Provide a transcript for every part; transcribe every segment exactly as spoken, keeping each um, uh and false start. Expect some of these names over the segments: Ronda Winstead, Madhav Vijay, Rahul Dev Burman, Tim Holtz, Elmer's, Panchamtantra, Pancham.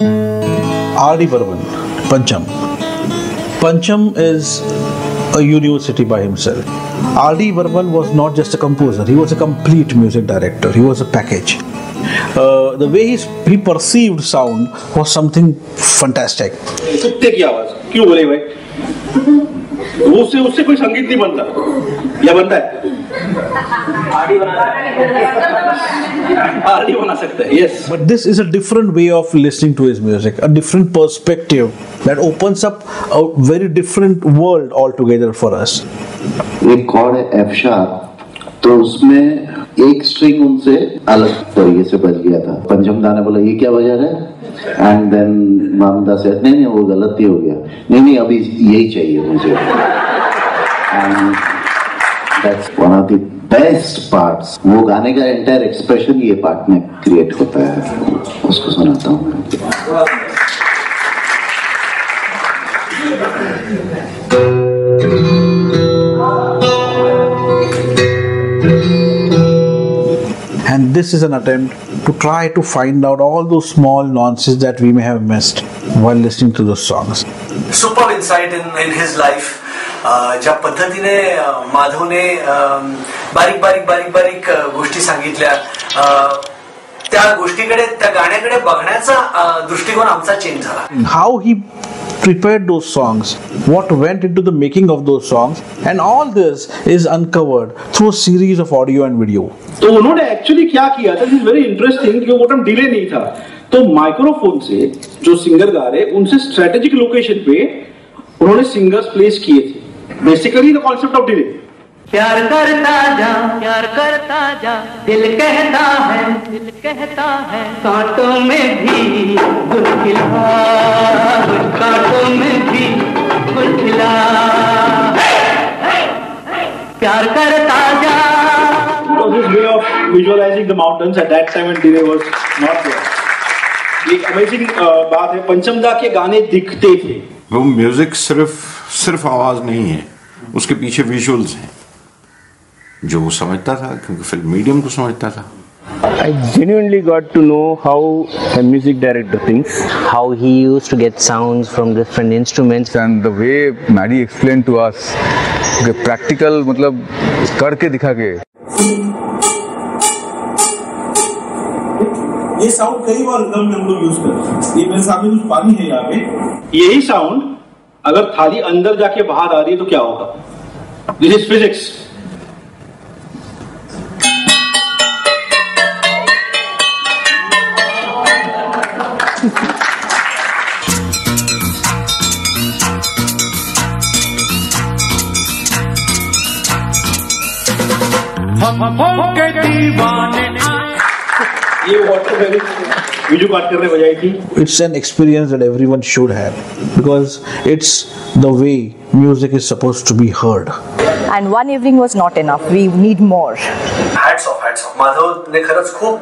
R D Burman, Pancham. Pancham is a university by himself. R D Burman was not just a composer, he was a complete music director, he was a package. Uh, the way he, he perceived sound was something fantastic. Yes. But this is a different way of listening to his music, a different perspective that opens up a very different world altogether for us. एक chord है F sharp, तो उसमें एक string उनसे अलग तरीके से बज गया था. पंचमदा ने बोला ये क्या बजा रहा है? And then मामदा से नहीं नहीं वो गलत ही हो गया. नहीं नहीं अभी यही चाहिए मुझे. And that's one of the best parts. वो गाने का entire expression ये part में create होता है. उसको सुनाता हूँ. And this is an attempt to try to find out all those small nuances that we may have missed while listening to those songs. Super insight in, in his life. Jab Paddhati ne Madhav ne barik barik barik barik goshti sangitlya, tya goshti kade tya gaanyakade baghanyasa drushtikon amcha change zala. How he prepared those songs, what went into the making of those songs, and all this is uncovered through a series of audio and video. So उन्होंने actually क्या किया था? This is very interesting कि वो time delay नहीं था. तो microphone से जो singer गा रहे, उनसे strategic location पे उन्होंने singers place किए थे. Basically the concept of delay. प्यार करता जा, प्यार करता जा, दिल कहता है, दिल कहता है, कांटों में भी गुल खिला, कांटों में भी गुल खिला, प्यार करता जा. It was his way of visualizing the mountains at that time and delay was not there. एक amazing बात है, पंचमदा के गाने दिखते थे. वो म्यूजिक सिर्फ सिर्फ आवाज नहीं है, उसके पीछे विजुअल्स हैं. I genuinely got to know how a music director thinks, how he used to get sounds from different instruments. And the way Maddie explained to us, practical, मतलब करके दिखा के. ये sound कई बार रिदम में हम लोग use करते हैं. ये मेरे सामने कुछ पानी है यहाँ पे. यही sound अगर थाली अंदर जाके बाहर आ रही है तो क्या होगा? This is physics. It's an experience that everyone should have because it's the way music is supposed to be heard. And one evening was not enough. We need more. Hats off, hats off. Madhav ne kharach khub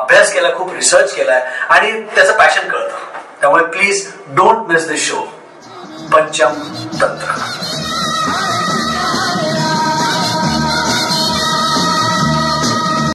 abhyas kela, khub research kela hai ani tyacha passion karto. Tyamuळे please don't miss this show. Panchamtantra.